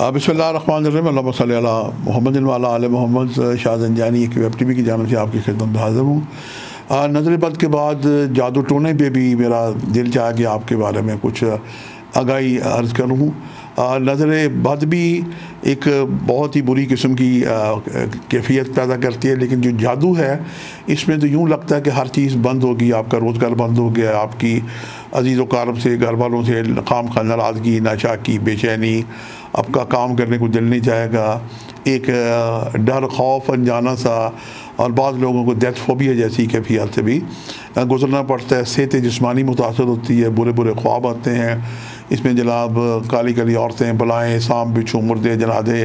बिस्मिल्लाहिर्रहमानिर्रहीम अल्लाहुम्मा सल्लि अला मुहम्मद व अला आले मुहम्मद। शाह अंजानी AQ TV की जानिब से आपकी खिदमत में हाज़िर हूँ। नज़रबद के बाद जादू टोने पे भी मेरा दिल चाहा कि आपके बारे में कुछ आगाही अर्ज़ करूँ। नज़रबद भी एक बहुत ही बुरी किस्म की कैफियत पैदा करती है, लेकिन जो जादू है इसमें तो यूँ लगता है कि हर चीज़ बंद होगी, आपका रोज़गार बंद हो गया, आपकी अजीज़ व क़रीब से, घर वालों से काम का नाराज़गी, नाशाकी, बेचैनी, आपका काम करने को दिल नहीं जाएगा, एक डर खौफ अनजाना सा, और बाद लोगों को डेथ फोबिया जैसी कैफियत से भी गुजरना पड़ता है। सेहत जिस्मानी मुतासर होती है, बुरे बुरे ख्वाब आते हैं, इसमें जनाब काली काली औरतें, बलाएँ, सांप, बिच्छू, मुर्दे, जनादे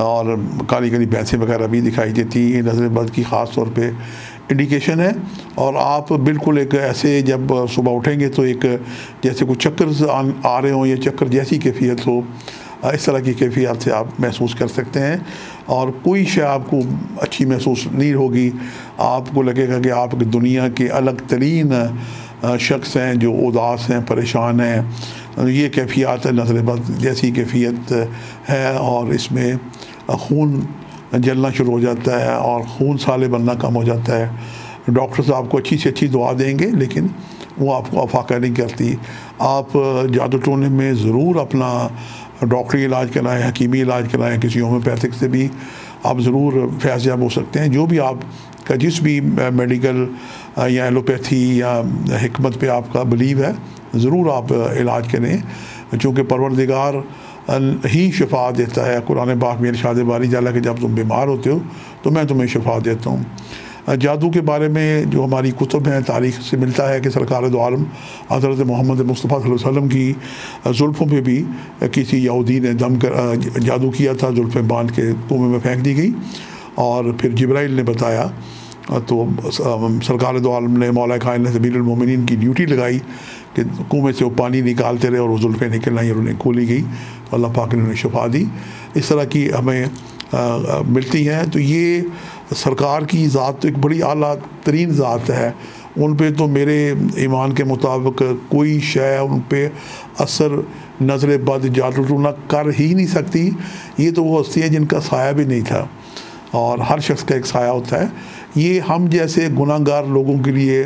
और काली काली भैंसें वगैरह भी दिखाई देती हैं। नज़रबद की ख़ास तौर पे इंडिकेशन है। और आप बिल्कुल एक ऐसे जब सुबह उठेंगे तो एक जैसे कुछ चक्कर आ रहे हों या चक्कर जैसी कैफियत हो, इस तरह की कैफियत से आप महसूस कर सकते हैं। और कोई शय आपको अच्छी महसूस नहीं होगी, आपको लगेगा कि आप दुनिया के अलग तरीन शख्स हैं जो उदास हैं, परेशान हैं। ये कैफियत नज़रबद जैसी कैफियत है और इसमें खून जलना शुरू हो जाता है और खून साले बनना कम हो जाता है। डॉक्टर्स आपको अच्छी से अच्छी दुआ देंगे लेकिन वो आपको अफाका नहीं करती। आप जादू टोने में ज़रूर अपना डॉक्टरी इलाज कराएँ, हकीमी इलाज कराएँ, किसी होम्योपैथिक से भी आप ज़रूर फैज़याब हो सकते हैं। जो भी आपका जिस भी मेडिकल या एलोपैथी या हिकमत पे आपका बिलीव है, ज़रूर आप इलाज करें, क्योंकि परवरदिगार ही शफा देता है। कुरान पाक में इरशाद बारी जाला कि जब तुम बीमार होते हो तो मैं तुम्हें शफा देता हूँ। जादू के बारे में जो हमारी कुतुब हैं, तारीख़ से मिलता है कि सरकार दो आलम हज़रत मोहम्मद मुस्तफ़ा सल्लल्लाहु अलैहि वसल्लम की जुल्फ़ों पे भी किसी यहूदी ने दम कर जादू किया था, जुल्फ़ें बांध के कुएं में फेंक दी गई और फिर जिब्राइल ने बताया, तो सरकार दो आलम ने मौला कायन ने सबीरुल मोमिनीन की ड्यूटी लगाई कि कुएँ से वो पानी निकालते रहे और वो जुल्फ़ें निकल आई और उन्हें खोली गई तो अल्लाह पाक ने उन्हें शफा दी। इस तरह की हमें मिलती हैं। तो ये सरकार की ज़ात तो एक बड़ी आला तरीन ज़ात है, उन पे तो मेरे ईमान के मुताबिक कोई शय उन पे असर नज़रबद जादू टोना कर ही नहीं सकती। ये तो वो हस्ती है जिनका साया भी नहीं था, और हर शख्स का एक साया होता है। ये हम जैसे गुनाहगार लोगों के लिए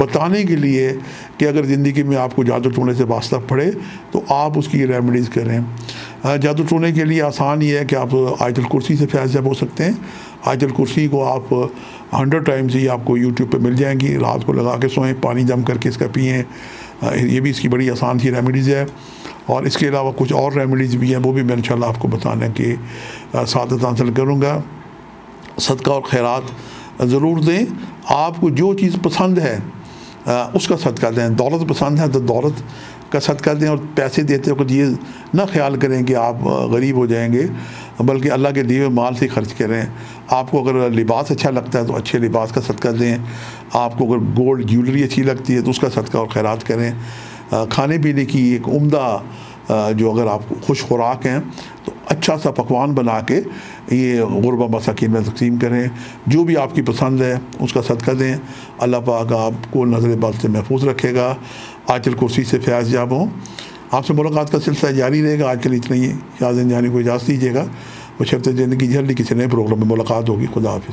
बताने के लिए कि अगर ज़िंदगी में आपको जादू टोने से वास्ता पड़े तो आप उसकी रेमेडीज़ करें। जादू टोने के लिए आसान ये है कि आप आयतुल कुर्सी से फैज़याब हो सकते हैं। आयतुल कुर्सी को आप 100 टाइम्स ही आपको यूट्यूब पे मिल जाएंगी। रात को लगा के सोएं, पानी जम करके इसका पिएँ, ये भी इसकी बड़ी आसान सी रेमेडीज़ है। और इसके अलावा कुछ और रेमेडीज़ भी हैं, वो भी मैं इंशाल्लाह आपको बताने के सादत हासिल करूँगा। सदका और खैरात ज़रूर दें। आपको जो चीज़ पसंद है उसका सदका दें। दौलत पसंद है तो दौलत का सदका दें। और पैसे देते वक्त ये ना ख्याल करें कि आप गरीब हो जाएंगे, बल्कि अल्लाह के दिए हुए माल से खर्च करें। आपको अगर लिबास अच्छा लगता है तो अच्छे लिबास का सदका दें। आपको अगर गोल्ड ज्वेलरी अच्छी लगती है तो उसका सदका और खैरात करें। खाने पीने की एक उम्दा जो अगर आप खुश खुराक हैं तो अच्छा सा पकवान बना के ये गुरबा मसाकिन में तकसीम करें। जो भी आपकी पसंद है उसका सदका दें। अल्लाह पाक आपको नज़रबद से महफूज रखेगा। आयतुल कुर्सी से फैज़याब हों। आपसे मुलाकात का सिलसिला जारी रहेगा। आज के लिए इतना ही। शाह अंजानी को इजाज़त दीजिएगा। बशर्ते ज़िंदगी झल्ली किसी नए प्रोग्राम में मुलाकात होगी। खुदा हाफिज़।